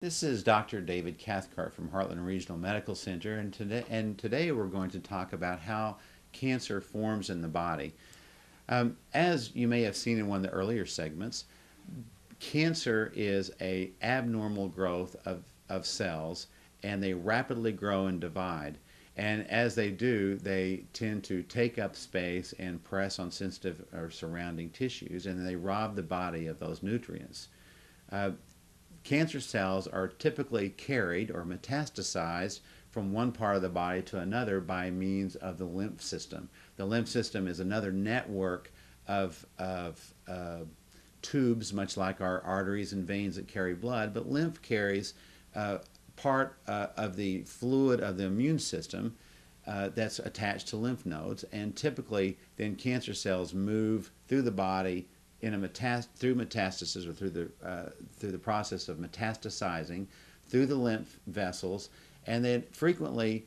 This is Dr. David Cathcart from Heartland Regional Medical Center, and today we're going to talk about how cancer forms in the body. As you may have seen in one of the earlier segments, cancer is an abnormal growth of cells, and they rapidly grow and divide. And as they do, they tend to take up space and press on sensitive or surrounding tissues, and they rob the body of those nutrients. Cancer cells are typically carried or metastasized from one part of the body to another by means of the lymph system. The lymph system is another network of tubes, much like our arteries and veins that carry blood, but lymph carries part of the fluid of the immune system that's attached to lymph nodes, and typically then cancer cells move through the body in a through metastasis or through the process of metastasizing through the lymph vessels, and then frequently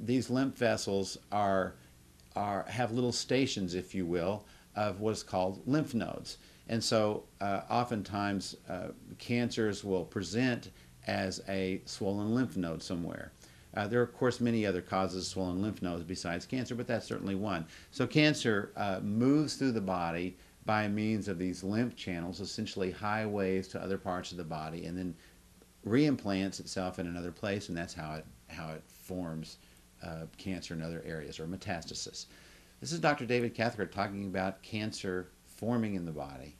these lymph vessels have little stations, if you will, of what's called lymph nodes. And so oftentimes cancers will present as a swollen lymph node somewhere. There are, of course, many other causes of swollen lymph nodes besides cancer, but that's certainly one. So cancer moves through the body by means of these lymph channels, essentially highways to other parts of the body, and then reimplants itself in another place, and that's how it forms cancer in other areas, or metastasis. This is Dr. David Cathcart talking about cancer forming in the body.